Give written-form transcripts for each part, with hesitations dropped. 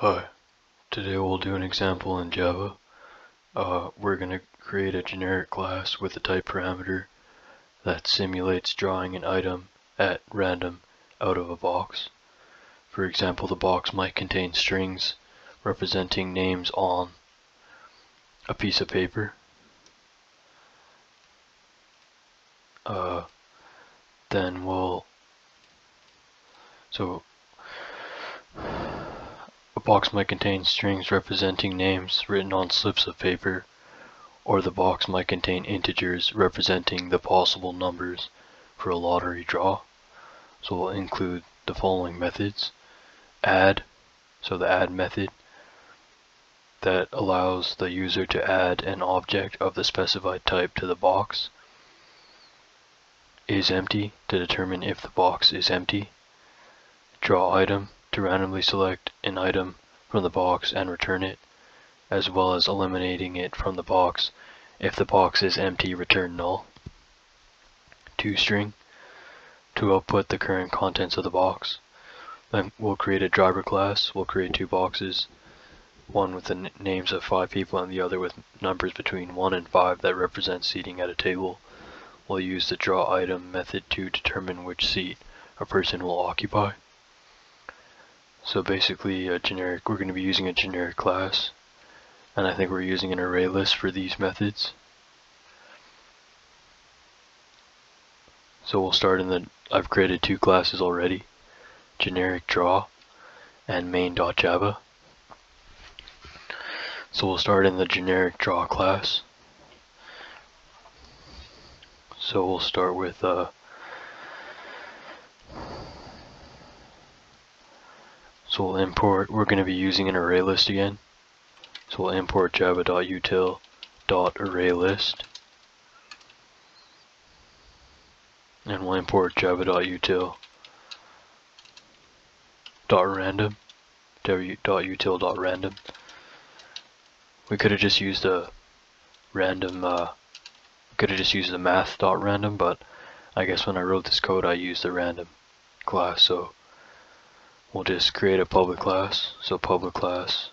Hi, today we'll do an example in Java. We're going to create a generic class with a type parameter that simulates drawing an item at random out of a box. For example, the box might contain strings representing names on a piece of paper. A box might contain strings representing names written on slips of paper, or the box might contain integers representing the possible numbers for a lottery draw. So we'll include the following methods. Add, so the add method that allows the user to add an object of the specified type to the box. IsEmpty, to determine if the box is empty. DrawItem, to randomly select an item from the box and return it, as well as eliminating it from the box. If the box is empty, return null. ToString, to output the current contents of the box. Then we'll create a driver class. We'll create two boxes, one with the names of 5 people and the other with numbers between 1 and 5 that represent seating at a table. We'll use the drawItem method to determine which seat a person will occupy. So basically we're going to be using a generic class, and I think we're using an array list for these methods. So we'll start I've created two classes already, GenericDraw and main.java. So we'll start in the GenericDraw class. So we'll start with we'll import, we're going to be using an array list again. So we'll import java.util.ArrayList, and we'll import java.util.random. We could have just used a random, the math.random, but I guess when I wrote this code I used the random class, so we'll just create a public class. So public class,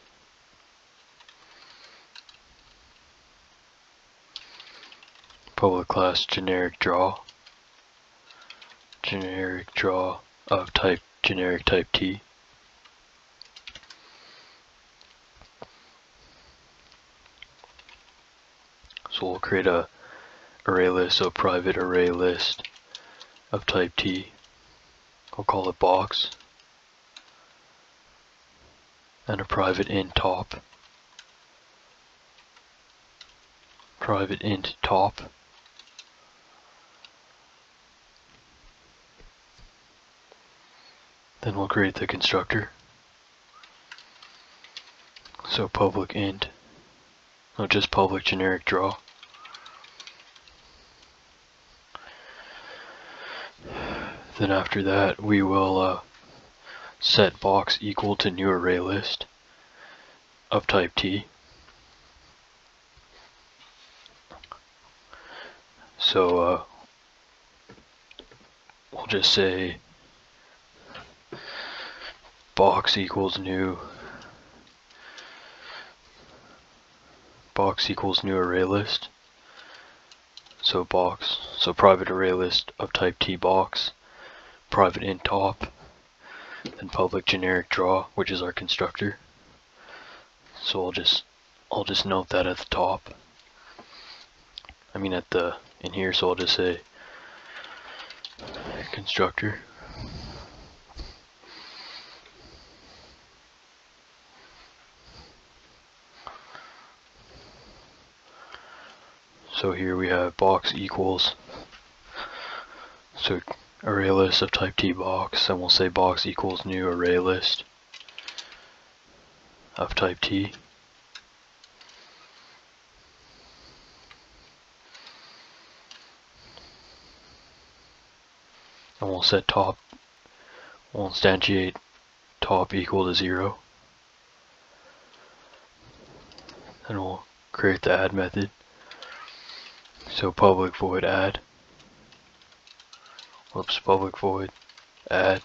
GenericDraw, GenericDraw of type generic type T. So we'll create a array list, so private array list of type T. We'll call it box, and a private int top, Then we'll create the constructor. So public int, not just public GenericDraw. Then after that we will set box equal to new array list of type T. So we'll just say box equals new array list. So box, so private array list of type T box, private int top, and public GenericDraw, which is our constructor. So I'll just note that at the top. In here, so I'll just say constructor. So here we have box equals, so array list of type T box, and we'll say box equals new array list of type T. And we'll set top, we'll instantiate top equal to 0. And we'll create the add method. So public void add. Public void add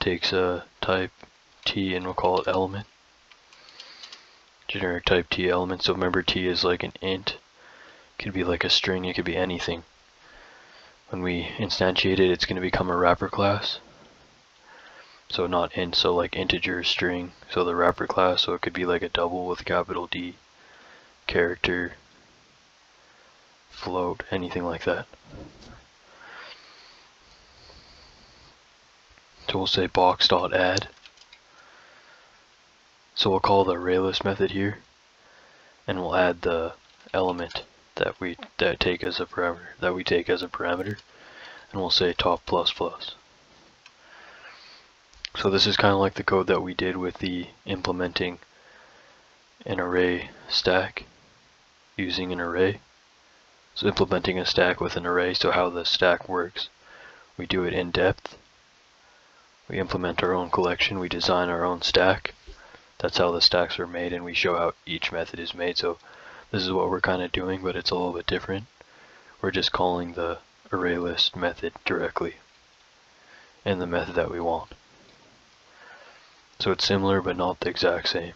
takes a type T and we'll call it element. generic type T element. So remember, T is like an int, could be like a string, it could be anything. When we instantiate it, it's going to become a wrapper class. So not int, so like integer, string, so the wrapper class, so it could be like a double with capital D, character, float, anything like that. So we'll say box.add. So we'll call the ArrayList method here, and we'll add the element that we take as a parameter, and we'll say top ++. So this is kind of like the code that we did with the implementing an array stack using an array. So implementing a stack with an array, so how the stack works. We do it in depth. We implement our own collection, we design our own stack. That's how the stacks are made, and we show how each method is made. So this is what we're kind of doing, but it's a little bit different. We're just calling the ArrayList method directly in the method that we want. So it's similar, but not the exact same.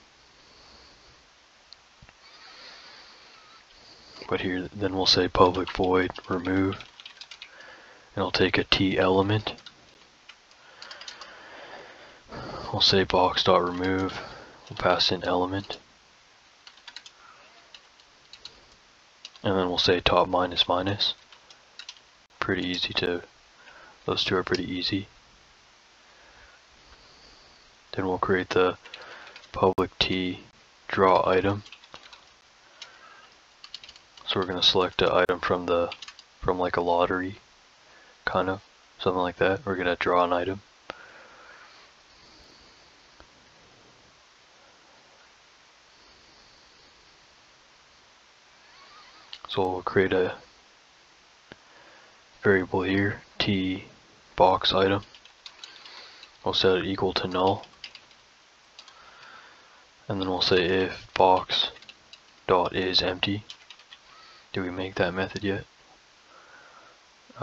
But here, then we'll say public void remove, and I'll take a T element. We'll say box.remove, we'll pass in element, and then we'll say top --. Pretty easy to, those two are pretty easy. Then we'll create the public T draw item. So we're going to select an item from like a lottery, kind of, something like that. We're going to draw an item. So we'll create a variable here, T box item. We'll set it equal to null, and then we'll say if box dot is empty. Did we make that method yet?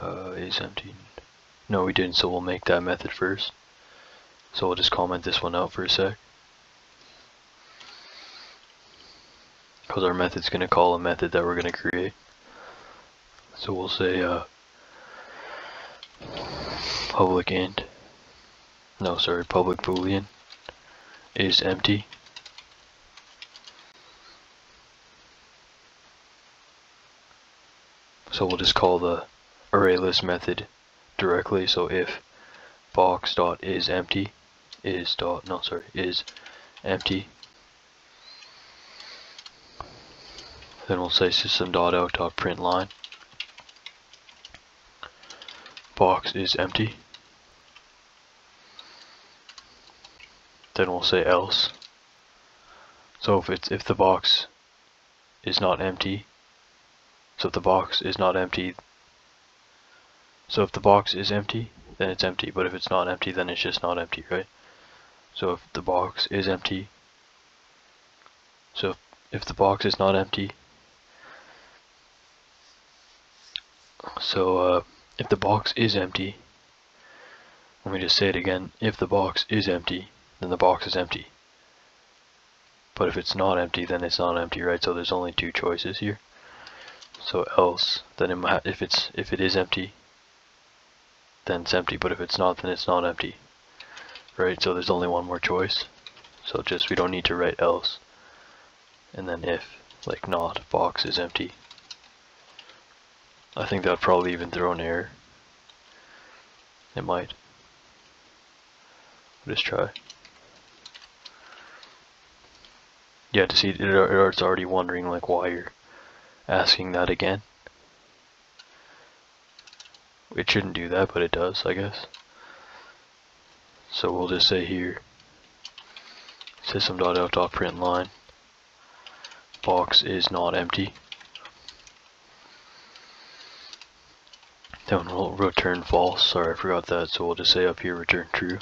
Is empty? No, we didn't. So we'll make that method first. So we'll just comment this one out for a sec, because our method's going to call a method that we're going to create. So we'll say public int, no sorry, public boolean is empty. So we'll just call the ArrayList method directly. So if box dot is empty is empty. Then we'll say system.out.println box is empty. Then we'll say else. So if the box is not empty, so if the box is empty, then it's empty. But if it's not empty, then it's just not empty, right? So if the box is empty, so if the box is not empty, if the box is empty, let me just say it again, if the box is empty, then the box is empty. But if it's not empty, then it's not empty, right? So there's only two choices here. So else, then if it is empty, then it's empty. But if it's not, then it's not empty, right? So there's only one more choice. So just, we don't need to write else. And then if, like not, box is empty. I think that'd probably even throw an error. It might. Just try. Yeah, to see, it's already wondering like why you're asking that again. It shouldn't do that, but it does, I guess. So we'll just say here, system.out.println box is not empty. Then we'll return false. Sorry, I forgot that. So we'll just say up here return true.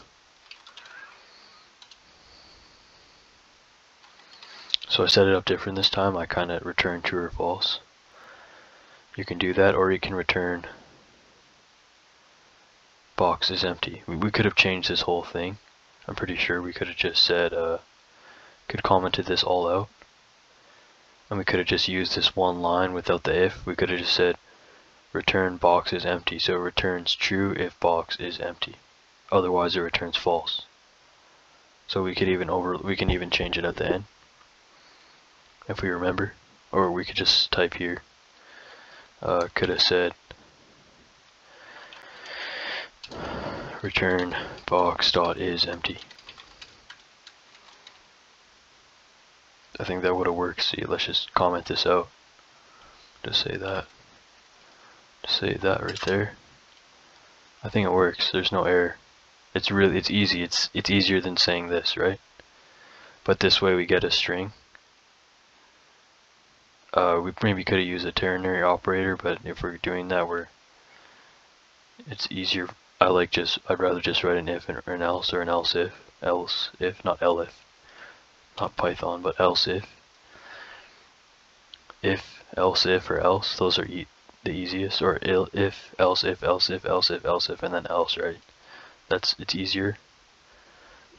So I set it up different this time. I kind of return true or false. You can do that, or you can return box is empty. We could have changed this whole thing. I'm pretty sure we could have just said, could commented this all out, And we could have just used this one line without the if. We could have just said return box is empty. So it returns true if box is empty. Otherwise it returns false. So we could even we can even change it at the end if we remember. Or we could just type here. Could have said return box dot is empty. I think that would have worked. See, let's just comment this out. Just say that right there. I think it works. There's no error. It's easy. It's easier than saying this, right? But this way we get a string. We maybe could have used a ternary operator, but if we're doing that, it's easier. I'd rather just write an if or an else or an else if, not elif. Not Python, but else if, else if, or else, those are the easiest, or if, else if, else if, else if, else if, and then else, right? It's easier,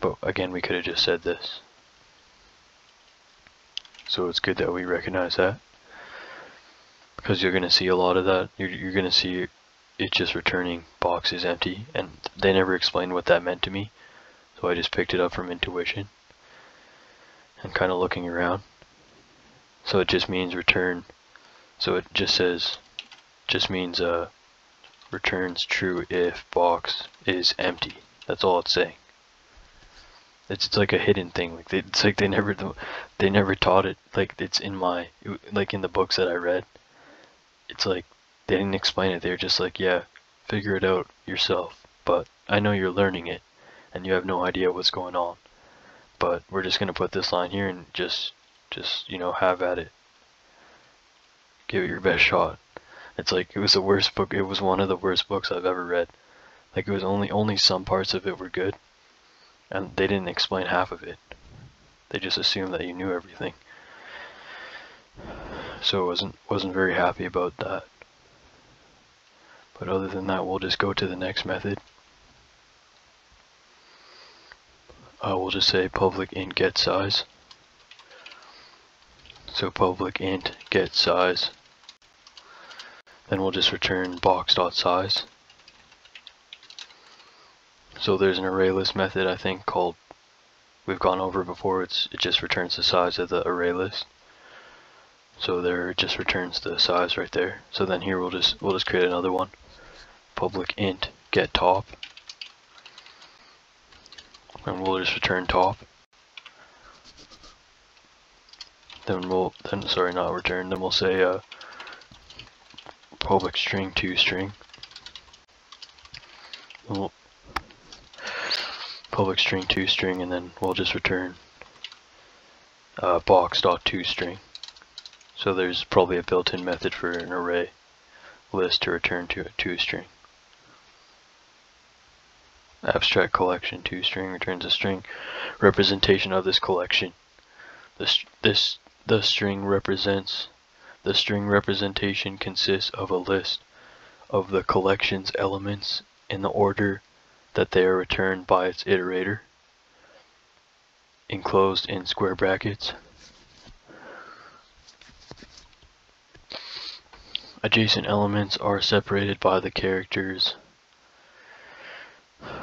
but again, we could have just said this. So it's good that we recognize that, because you're going to see a lot of that. You're going to see it just returning box is empty, and they never explained what that meant to me, so I just picked it up from intuition. I'm kind of looking around. So it just means return. So it just says, just means returns true if box is empty. That's all it's saying. It's like a hidden thing. Like they never taught it. Like it's in in the books that I read. It's like they didn't explain it. They're just like, yeah, figure it out yourself. But I know you're learning it, and you have no idea what's going on. But we're just going to put this line here and just you know, have at it. Give it your best shot. It's like it was the worst book. It was one of the worst books I've ever read. Like it was only some parts of it were good, and they didn't explain half of it. They just assumed that you knew everything. So I wasn't very happy about that. But other than that, we'll just go to the next method. We'll just say public int get size. So public int get size. Then we'll just return box.size. So there's an array list method, I think, called, we've gone over before. It just returns the size of the array list. So there it just returns the size right there. So then here we'll just create another one. Public int get top. And we'll just return top. Then we'll say public string to string. Public string to string, and then we'll just return box dot to string. So there's probably a built-in method for an array list to return to a to string. Abstract collection to string returns a string representation of this collection. The string representation consists of a list of the collection's elements in the order that they are returned by its iterator, enclosed in square brackets. Adjacent elements are separated by the characters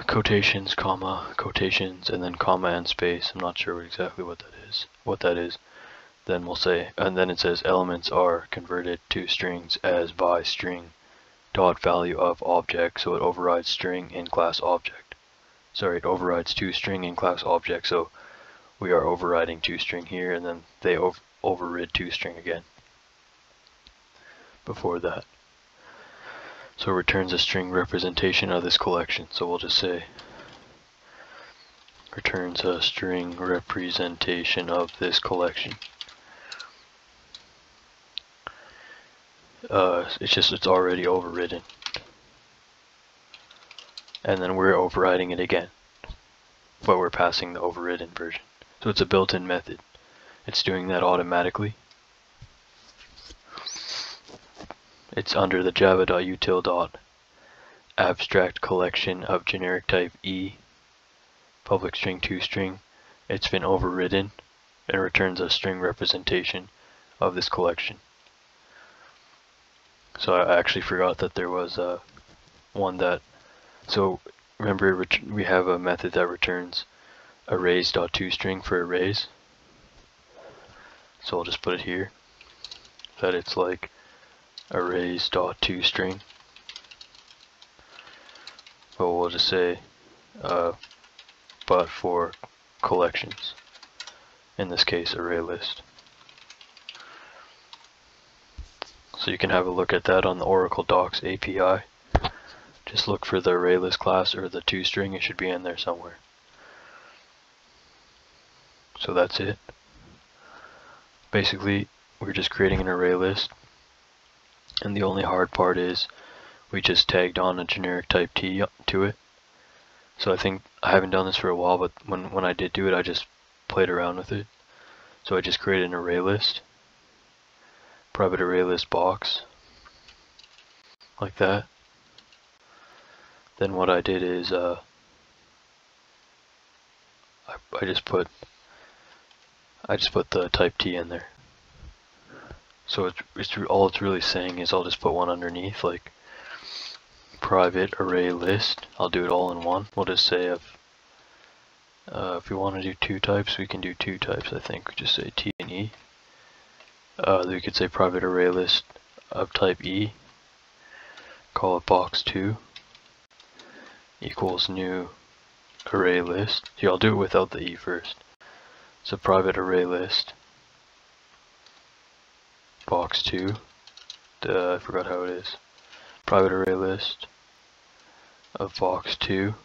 quotations, comma, quotations, and then comma and space. I'm not sure exactly what that is. Then we'll say, and then it says elements are converted to strings as by string dot value of object. So it overrides string in class object. Sorry, it overrides to string in class object. So we are overriding to string here, and then they overrid to string again before that. So it returns a string representation of this collection. So we'll just say returns a string representation of this collection. It's already overridden, and then we're overriding it again, but we're passing the overridden version. So it's a built-in method. It's doing that automatically. It's under the java.util.abstract collection of generic type E, public string to string. It's been overridden and returns a string representation of this collection. So I actually forgot that there was one that, so remember we have a method that returns arrays.toString for arrays. So I'll just put it here, that it's like arrays.toString. But we'll just say, but for collections, in this case ArrayList. So you can have a look at that on the Oracle Docs API. Just look for the ArrayList class or the toString, it should be in there somewhere. So that's it. Basically, we're just creating an array list, and the only hard part is we just tagged on a generic type T to it. So I think, I haven't done this for a while, but when I did do it, I just played around with it. So I just created an array list, private array list box, like that. Then what I did is I just put the type T in there. So it's all it's really saying is I'll just put one underneath, like private array list. I'll do it all in one. We'll just say if we want to do two types, we can do two types. I think we just say T and E. Then we could say private array list of type E. Call it box2 equals new array list. Here, I'll do it without the E first. So private array list box2, I forgot how it is, private array list of box2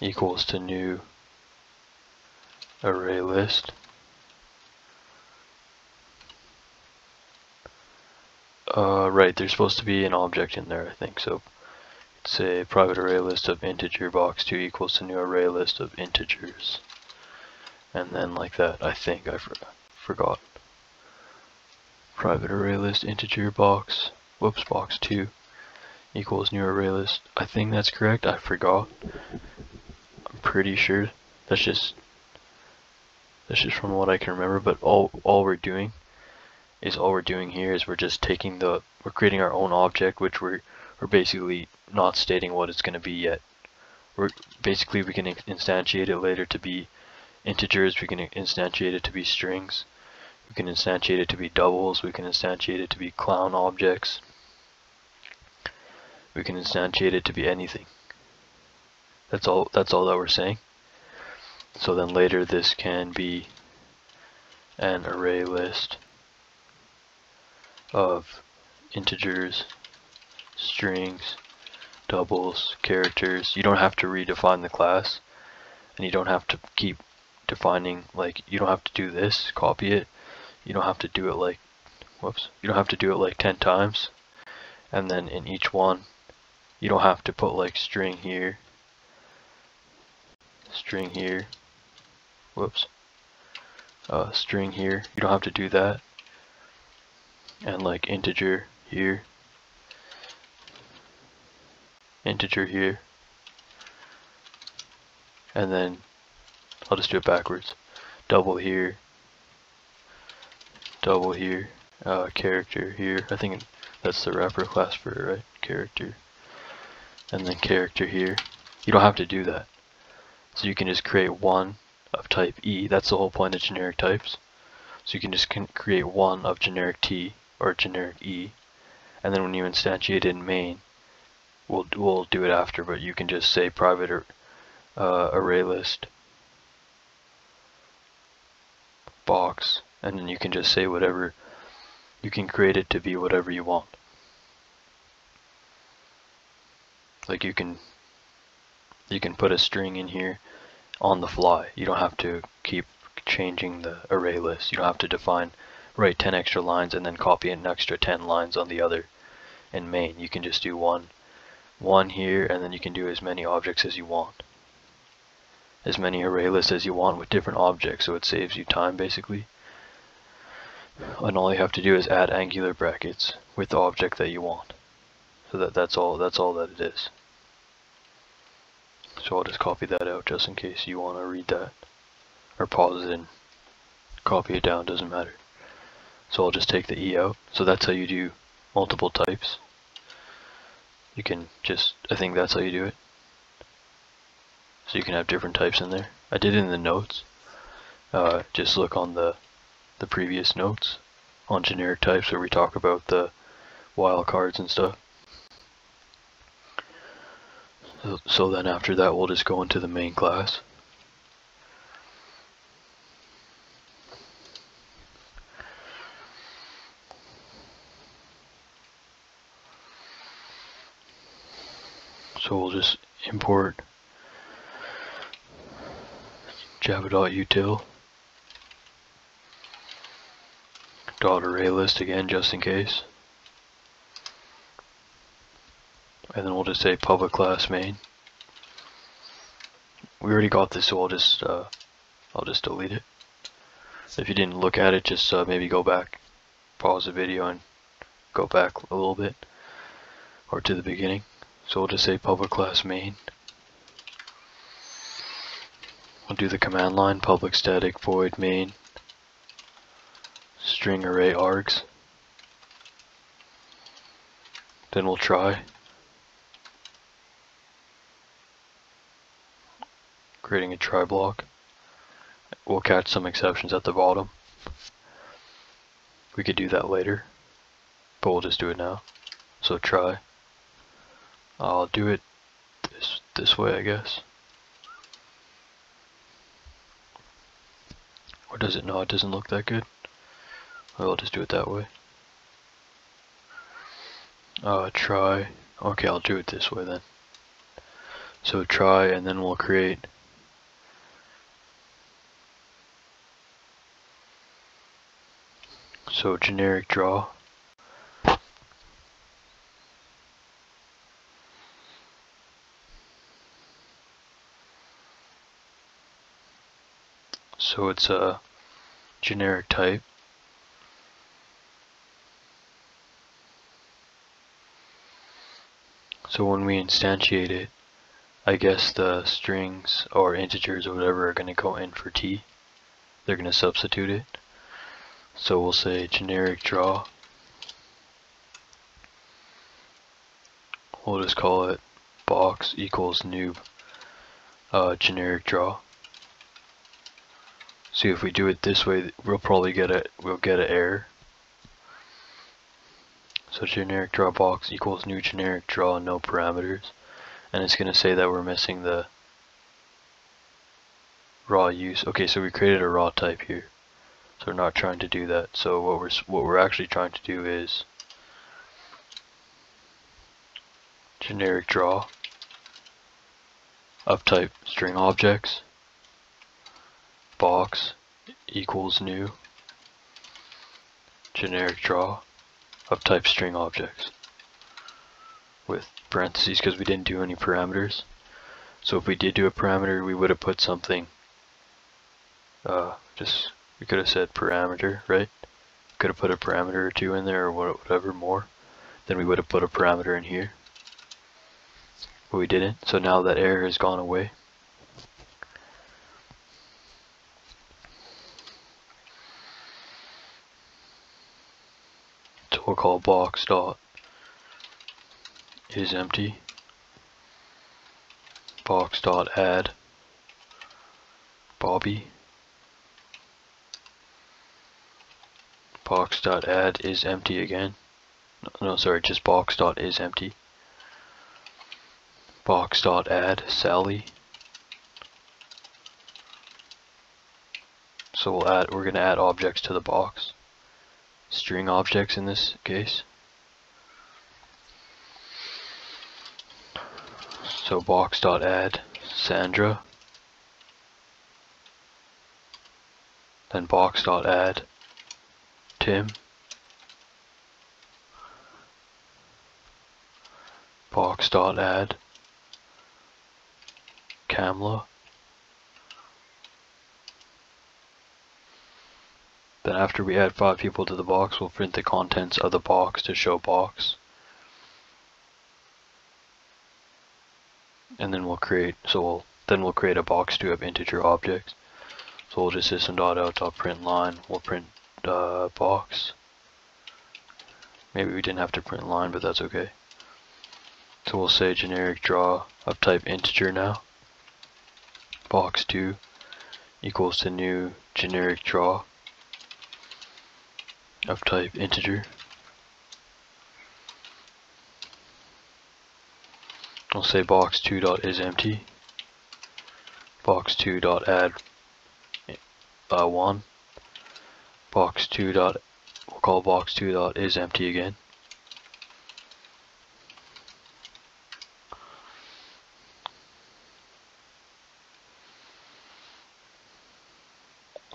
equals to new array list right, there's supposed to be an object in there, I think. So say private array list of integer box2 equals to new array list of integers, and then like that. I think I forgot. Private array list integer box, whoops, box2 equals new array list. I think that's correct. I forgot. I'm pretty sure. That's just from what I can remember. But all we're doing here is we're just taking the, we're creating our own object, which we're basically not stating what it's going to be yet. We're basically, we can instantiate it later to be integers, we can instantiate it to be strings, we can instantiate it to be doubles, we can instantiate it to be clown objects, we can instantiate it to be anything. That's all that we're saying. So then later this can be an array list of integers, strings, doubles, characters. You don't have to redefine the class, and you don't have to keep defining, like, you don't have to do this, copy it, you don't have to do it like, whoops, you don't have to do it like 10 times, and then in each one you don't have to put like string here, whoops, string here, you don't have to do that, and like integer here, integer here, and then I'll just do it backwards. Double here. Double here. Character here. I think that's the wrapper class for it, right? Character. And then character here. You don't have to do that. So you can just create one of type E. That's the whole point of generic types. So you can just create one of generic T or generic E. And then when you instantiate it in main, we'll do it after, but you can just say private or, array list box, and then you can just say whatever, you can create it to be whatever you want. Like you can put a string in here on the fly. You don't have to keep changing the array list. You don't have to define, write 10 extra lines and then copy an extra 10 lines on the other in main. You can just do one here, and then you can do as many objects as you want, as many array lists as you want with different objects, so it saves you time basically. And all you have to do is add angular brackets with the object that you want. So that's all that it is. So I'll just copy that out just in case you want to read that, or pause it and copy it down, doesn't matter. So I'll just take the E out. So that's how you do multiple types. You can just, I think that's how you do it. So you can have different types in there. I did it in the notes. Just look on the previous notes on generic types where we talk about the wildcards and stuff. So then after that we'll just go into the main class. So we'll just import java.util.ArrayList again just in case. And then we'll just say public class main. We already got this, so I'll just delete it. If you didn't look at it, just maybe go back, pause the video and go back a little bit or to the beginning. So we'll just say public class main. We'll do the command line, public static void main string array args. Then we'll try creating a try block. We'll catch some exceptions at the bottom. We could do that later, but we'll just do it now. So try. I'll do it this way, I guess. Or does it? No, it doesn't look that good. I'll just do it that way. Try. Okay, I'll do it this way then. So try, and then we'll create so generic draw. So it's a generic type. So when we instantiate it, I guess the strings or integers or whatever are going to go in for T. They're going to substitute it. So we'll say generic draw. We'll just call it box equals new generic draw. See, if we do it this way, we'll probably get a an error. So generic draw box equals new generic draw no parameters, and it's going to say that we're missing the raw use. Okay, so we created a raw type here, so we're not trying to do that. So what we're actually trying to do is generic draw of type string objects. Box equals new generic draw of type string objects with parentheses because we didn't do any parameters. So if we did do a parameter, we would have put something. We could have said parameter, right? Could have put a parameter or two in there or whatever more. Then we would have put a parameter in here, but we didn't. So now that error has gone away. We'll call box dot is empty, box dot add Bobby, box dot add is empty again. No, sorry, just box dot is empty, box dot add Sally. So we're gonna add objects to the box. String objects in this case. So box.add Sandra, then box.add Tim, box.add Kamla. Then after we add 5 people to the box, we'll print the contents of the box to show box. And then we'll create a box to have integer objects. So we'll just system.out.println, we'll print box Maybe we didn't have to print line, but that's okay. So we'll say generic draw of type integer now. Box 2 equals to new generic draw of type integer. We'll say box 2.isEmpty, box 2.add 1, box 2. We'll call box 2.isEmpty again.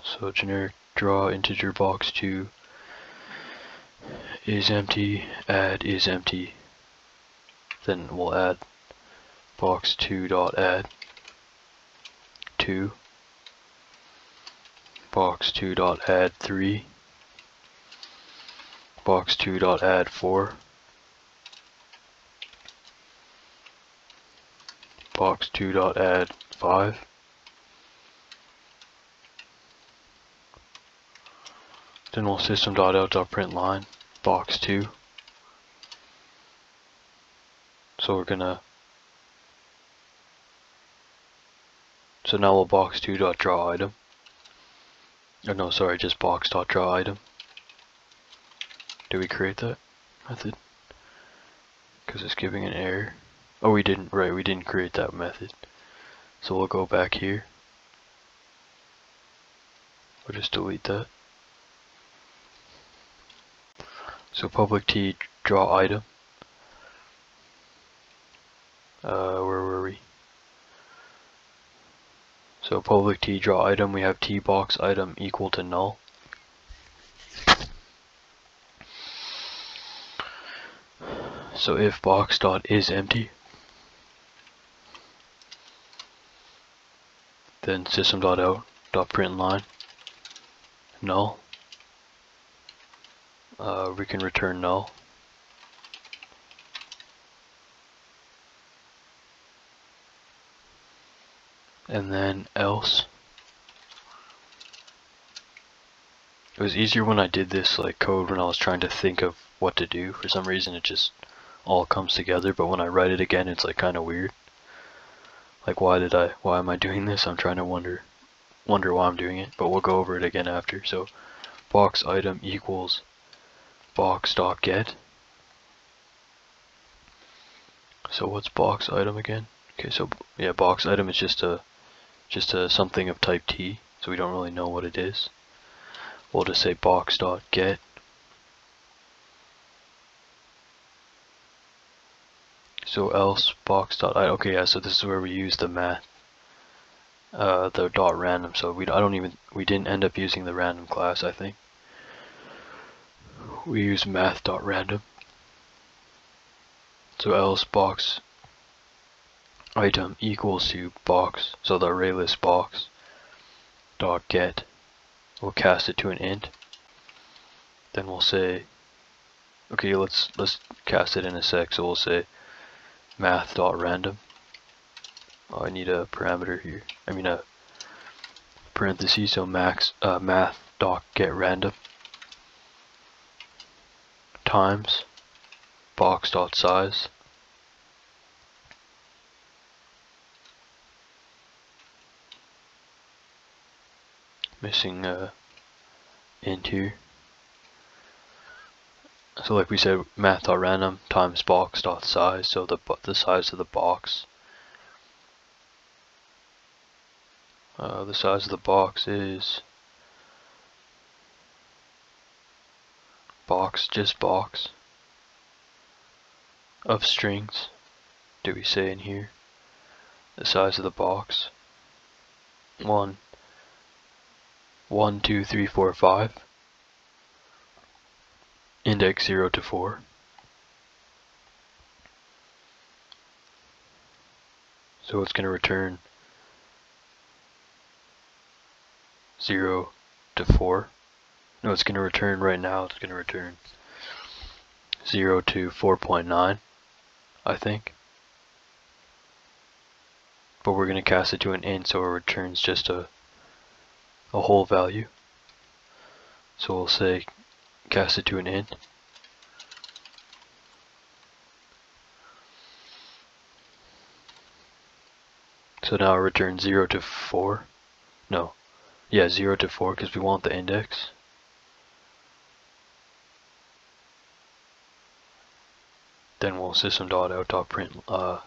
So generic draw integer box 2 is empty, add is empty. Then we'll add box 2.add 2, box 2.add 3, box 2.add 4, box 2.add 5, then we'll system.out.println box 2. So we're gonna now we'll box 2.draw item. Oh no, sorry, just box.draw item. Did we create that method? Because it's giving an error. Oh, we didn't, right, we didn't create that method. So we'll go back here. We'll just delete that. So public T draw item. Where were we? So public T draw item, we have T box item equal to null. So if box dot is empty, then system dot out dot println null. We can return null. And then else. It was easier when I did this like code when I was trying to think of what to do. For some reason it just all comes together, but when I write it again it's like kinda weird. Like why am I doing this? I'm trying to wonder why I'm doing it, but we'll go over it again after. So box item equals box.get. So what's box item again? Okay, so yeah, box item is just a something of type T, so we don't really know what it is. We'll just say box.get. So else box.item. Okay, yeah, so this is where we use the math, the dot random. So we didn't end up using the random class, I think. We use math.random. So else box item equals to box, so the array list box dot get. We'll cast it to an int. Then we'll say, okay, let's cast it in a sec. So we'll say math.random. Oh, I need a parameter here. I mean a parenthesis. So max math dot get random times box dot size. Missing int here. So like we said, math dot random times box dot size. So the size of the box. The size of the box is box, just box of strings. Do we say in here the size of the box 1, 1, 2, 3, 4, 5 index 0 to 4. So it's going to return 0 to 4. No, it's going to return right now. It's going to return 0 to 4.9, I think. But we're going to cast it to an int, so it returns just a whole value. So we'll say cast it to an int. So now I'll return 0 to 4. No. Yeah, 0 to 4 because we want the index. Then we'll system.out.print line.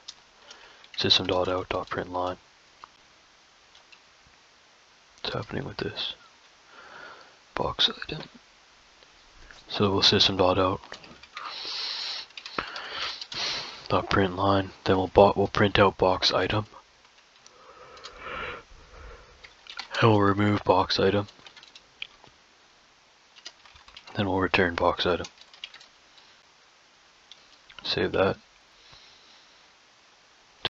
What's happening with this box item? So we'll system.out.print line. Then we'll print out box item. And we'll remove box item. Then we'll return box item. Save that.